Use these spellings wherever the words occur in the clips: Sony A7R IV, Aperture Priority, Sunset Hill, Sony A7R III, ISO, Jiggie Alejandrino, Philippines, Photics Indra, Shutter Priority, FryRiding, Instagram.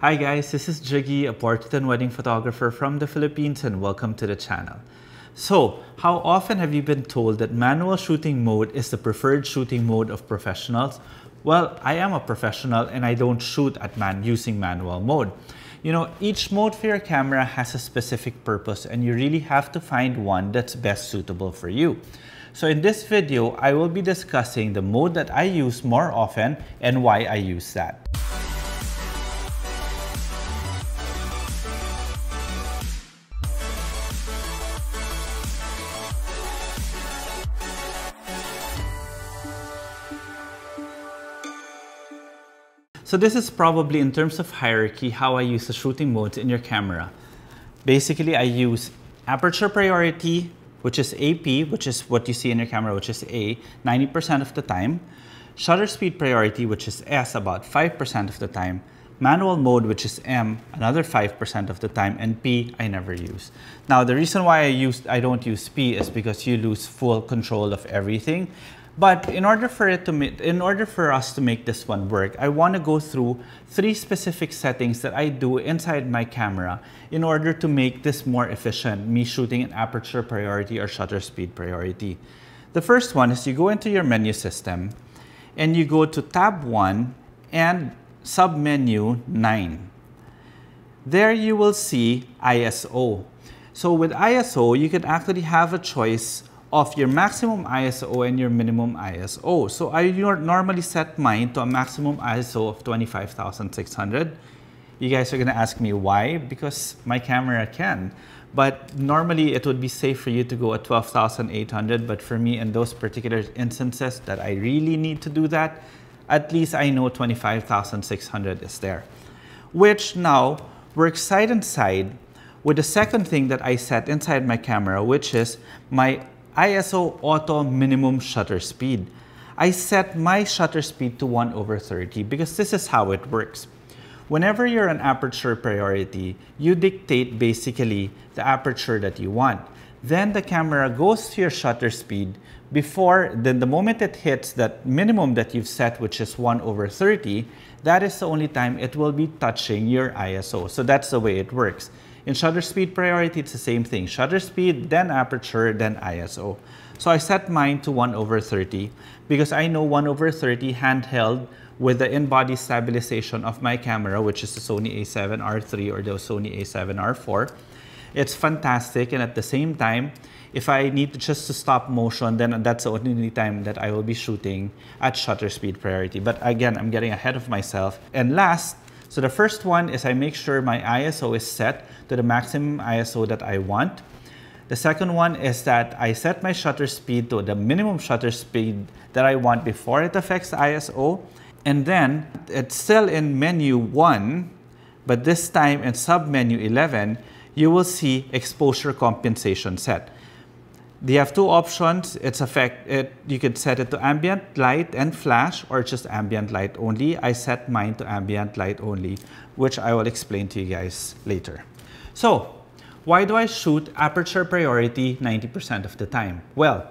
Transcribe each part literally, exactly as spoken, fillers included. Hi guys, this is Jiggie, a portrait and wedding photographer from the Philippines, and welcome to the channel. So, how often have you been told that manual shooting mode is the preferred shooting mode of professionals? Well, I am a professional and I don't shoot at man using manual mode. You know, each mode for your camera has a specific purpose and you really have to find one that's best suitable for you. So in this video, I will be discussing the mode that I use more often and why I use that. So this is probably, in terms of hierarchy, how I use the shooting modes in your camera. Basically, I use aperture priority, which is A P, which is what you see in your camera, which is A, ninety percent of the time. Shutter speed priority, which is S, about five percent of the time. Manual mode, which is M, another five percent of the time, and P, I never use. Now, the reason why I, used, I don't use P is because you lose full control of everything. But in order for it to in order for us to make this one work, I want to go through three specific settings that I do inside my camera in order to make this more efficient, me shooting in aperture priority or shutter speed priority. The first one is you go into your menu system and you go to tab one and submenu nine. There you will see I S O. So with I S O, you can actually have a choice of your maximum I S O and your minimum I S O. So I normally set mine to a maximum I S O of twenty-five thousand six hundred. You guys are gonna ask me why, because my camera can. But normally it would be safe for you to go at twelve thousand eight hundred, but for me, in those particular instances that I really need to do that, at least I know twenty-five thousand six hundred is there. Which now works side and side with the second thing that I set inside my camera, which is my I S O auto minimum shutter speed. I set my shutter speed to one over thirty because this is how it works. Whenever you're an aperture priority, you dictate basically the aperture that you want. Then the camera goes to your shutter speed before, then the moment it hits that minimum that you've set, which is one over thirty, that is the only time it will be touching your I S O. So that's the way it works. In shutter speed priority, it's the same thing. Shutter speed, then aperture, then I S O. So I set mine to one over thirty because I know one over thirty handheld with the in-body stabilization of my camera, which is the Sony A seven R three or the Sony A seven R four. It's fantastic, and at the same time, if I need to just to stop motion, then that's the only time that I will be shooting at shutter speed priority. But again, I'm getting ahead of myself. And last, so the first one is I make sure my I S O is set to the maximum I S O that I want. The second one is that I set my shutter speed to the minimum shutter speed that I want before it affects I S O. And then it's still in menu one, but this time in submenu eleven, you will see exposure compensation set. You have two options. It's effect, it, you could set it to ambient light and flash, or just ambient light only. I set mine to ambient light only, which I will explain to you guys later. So, why do I shoot aperture priority ninety percent of the time? Well,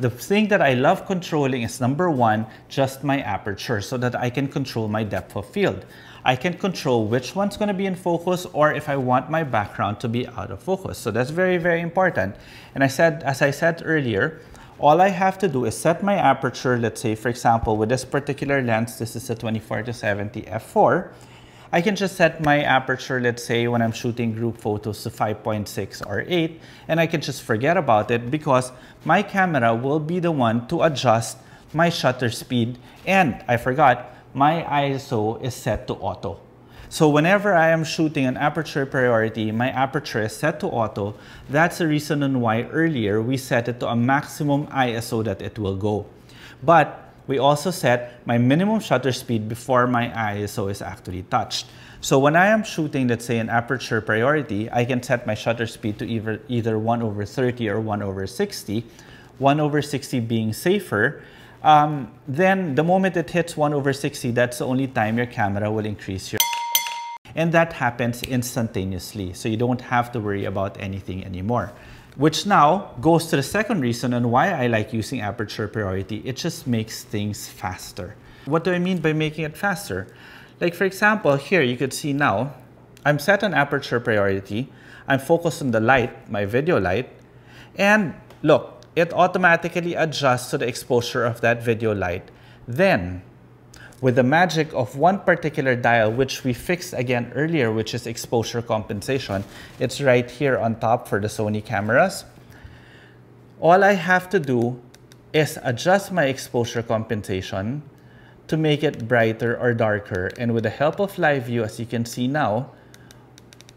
the thing that I love controlling is, number one, just my aperture, so that I can control my depth of field. I can control which one's going to be in focus, or if I want my background to be out of focus. So that's very, very important. And I said, as I said earlier, all I have to do is set my aperture. Let's say, for example, with this particular lens, this is a twenty-four to seventy f four. I can just set my aperture, let's say, when I'm shooting group photos to five point six or eight, and I can just forget about it because my camera will be the one to adjust my shutter speed. And I forgot, my I S O is set to auto. So whenever I am shooting an aperture priority, my aperture is set to auto. That's the reason on why earlier we set it to a maximum I S O that it will go. But we also set my minimum shutter speed before my I S O is actually touched. So when I am shooting, let's say, an aperture priority, I can set my shutter speed to either, either one over thirty or one over sixty, one over sixty being safer. Um, then the moment it hits one over sixty, that's the only time your camera will increase your... And that happens instantaneously, so you don't have to worry about anything anymore. Which now goes to the second reason on why I like using aperture priority. It just makes things faster. What do I mean by making it faster? Like for example, here you could see now, I'm set on aperture priority, I'm focused on the light, my video light, and look, it automatically adjusts to the exposure of that video light. Then, with the magic of one particular dial, which we fixed again earlier, which is exposure compensation, it's right here on top for the Sony cameras. All I have to do is adjust my exposure compensation to make it brighter or darker. And with the help of live view, as you can see now,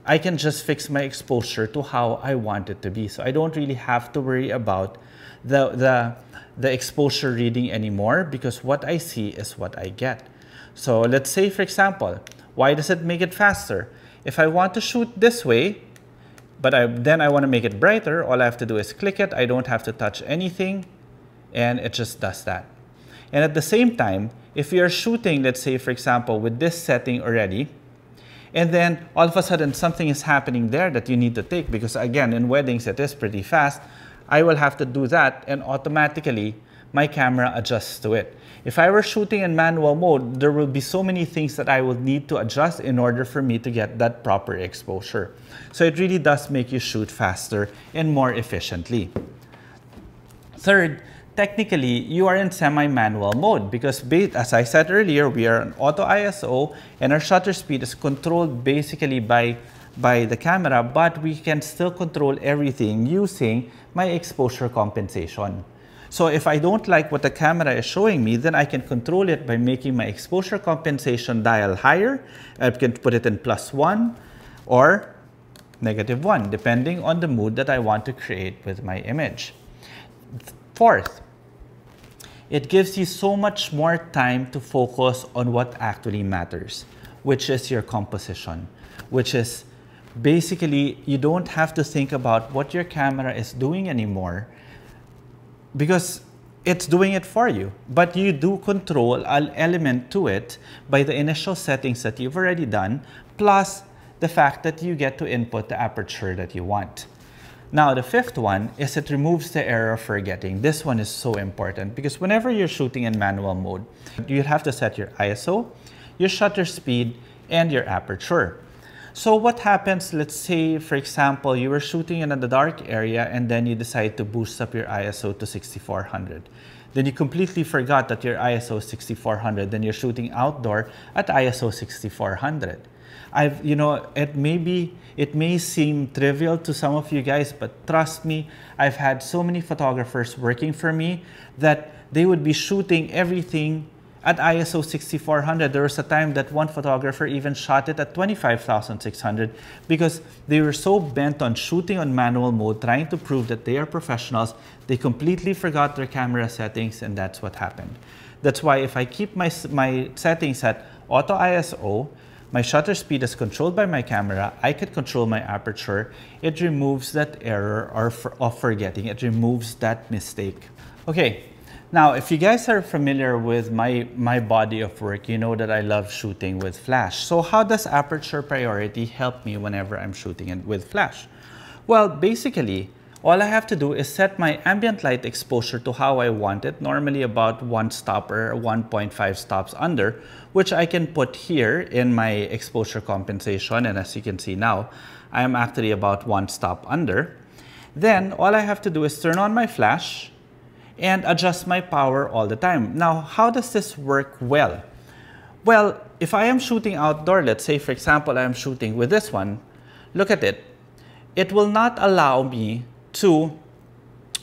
I can just fix my exposure to how I want it to be. So I don't really have to worry about the, the, the exposure reading anymore, because what I see is what I get. So let's say, for example, why does it make it faster? If I want to shoot this way, but I, then I want to make it brighter, all I have to do is click it. I don't have to touch anything, and it just does that. And at the same time, if you're shooting, let's say, for example, with this setting already, and then all of a sudden something is happening there that you need to take, because again, in weddings, it is pretty fast. I will have to do that, and automatically my camera adjusts to it. If I were shooting in manual mode, there will be so many things that I will need to adjust in order for me to get that proper exposure. So it really does make you shoot faster and more efficiently. Third, technically, you are in semi-manual mode because, as I said earlier, we are on auto I S O and our shutter speed is controlled basically by, by the camera, but we can still control everything using my exposure compensation. So if I don't like what the camera is showing me, then I can control it by making my exposure compensation dial higher. I can put it in plus one or negative one, depending on the mood that I want to create with my image. Fourth, it gives you so much more time to focus on what actually matters, which is your composition, which is basically you don't have to think about what your camera is doing anymore because it's doing it for you. But you do control an element to it by the initial settings that you've already done, plus the fact that you get to input the aperture that you want. Now, the fifth one is it removes the error of forgetting. This one is so important because whenever you're shooting in manual mode, you have to set your I S O, your shutter speed, and your aperture. So what happens, let's say, for example, you were shooting in a dark area and then you decide to boost up your I S O to sixty-four hundred. Then you completely forgot that your I S O is sixty-four hundred. Then you're shooting outdoor at I S O sixty-four hundred. I've, you know, it may be, it may seem trivial to some of you guys, but trust me, I've had so many photographers working for me that they would be shooting everything at I S O sixty-four hundred. There was a time that one photographer even shot it at twenty-five thousand six hundred because they were so bent on shooting on manual mode, trying to prove that they are professionals. They completely forgot their camera settings, and that's what happened. That's why if I keep my, my settings at auto I S O, my shutter speed is controlled by my camera, I could control my aperture, it removes that error or for, of forgetting, it removes that mistake. Okay, now if you guys are familiar with my, my body of work, you know that I love shooting with flash. So how does aperture priority help me whenever I'm shooting with flash? Well, basically, all I have to do is set my ambient light exposure to how I want it, normally about one stop or one point five stops under, which I can put here in my exposure compensation. And as you can see now, I am actually about one stop under. Then all I have to do is turn on my flash and adjust my power all the time. Now, how does this work well? Well, if I am shooting outdoor, let's say, for example, I am shooting with this one, look at it. It will not allow me to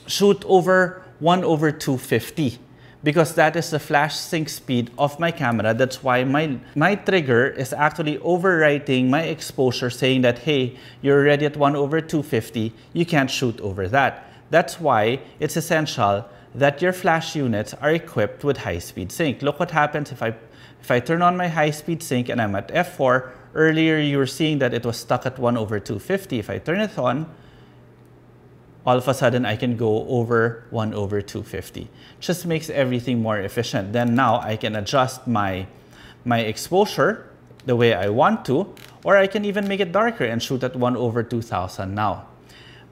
shoot over one over two fifty because that is the flash sync speed of my camera. That's why my, my trigger is actually overwriting my exposure, saying that, hey, you're already at one over two fifty, you can't shoot over that. That's why it's essential that your flash units are equipped with high-speed sync. Look what happens if I, if I turn on my high-speed sync and I'm at F four. Earlier, you were seeing that it was stuck at one over two fifty. If I turn it on, all of a sudden I can go over one over two fifty. Just makes everything more efficient. Then now I can adjust my, my exposure the way I want to, or I can even make it darker and shoot at one over two thousand now.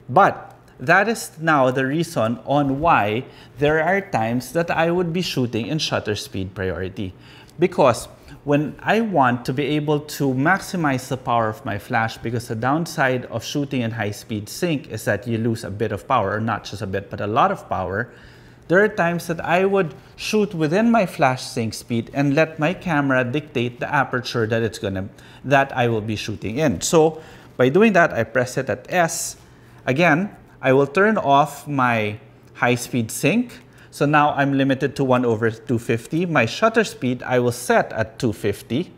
But that is now the reason on why there are times that I would be shooting in shutter speed priority. Because when I want to be able to maximize the power of my flash, because the downside of shooting in high-speed sync is that you lose a bit of power, not just a bit, but a lot of power. There are times that I would shoot within my flash sync speed and let my camera dictate the aperture that it's gonna, that I will be shooting in. So by doing that, I press it at S. Again, I will turn off my high-speed sync. So now I'm limited to one over two fifty. My shutter speed, I will set at two fifty.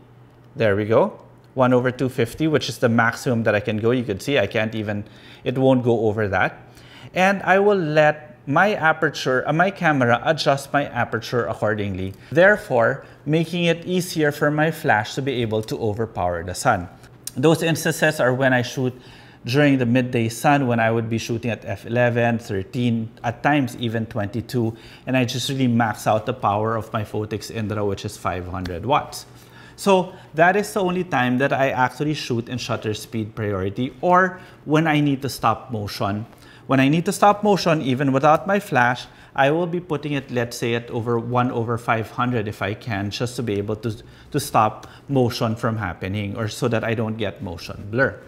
There we go. one over two fifty, which is the maximum that I can go. You can see I can't even, it won't go over that. And I will let my aperture, uh, my camera adjust my aperture accordingly. Therefore, making it easier for my flash to be able to overpower the sun. Those instances are when I shoot during the midday sun, when I would be shooting at F eleven, thirteen, at times even twenty-two, and I just really max out the power of my Photics Indra, which is five hundred watts. So that is the only time that I actually shoot in shutter speed priority, or when I need to stop motion. When I need to stop motion, even without my flash, I will be putting it, let's say, at over one over five hundred if I can, just to be able to, to stop motion from happening, or so that I don't get motion blur.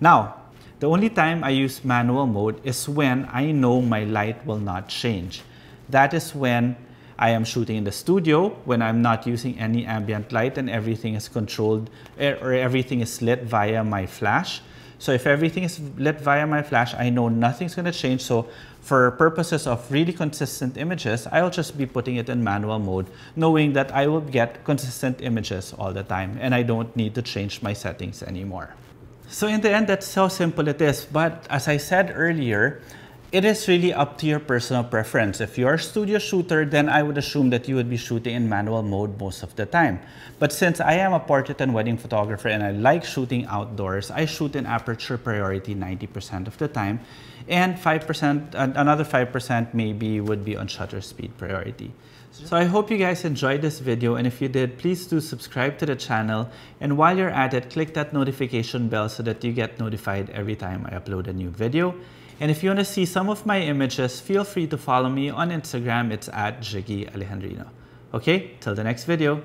Now, the only time I use manual mode is when I know my light will not change. That is when I am shooting in the studio, when I'm not using any ambient light and everything is controlled, or everything is lit via my flash. So if everything is lit via my flash, I know nothing's going to change. So for purposes of really consistent images, I'll just be putting it in manual mode, knowing that I will get consistent images all the time and I don't need to change my settings anymore. So in the end, that's how simple it is. But as I said earlier, it is really up to your personal preference. If you're a studio shooter, then I would assume that you would be shooting in manual mode most of the time. But since I am a portrait and wedding photographer and I like shooting outdoors, I shoot in aperture priority ninety percent of the time, and five percent, another five percent maybe would be on shutter speed priority. So I hope you guys enjoyed this video, and if you did, please do subscribe to the channel, and while you're at it, click that notification bell so that you get notified every time I upload a new video. And if you want to see some of my images, feel free to follow me on Instagram. It's at Jiggie Alejandrino. Okay, till the next video.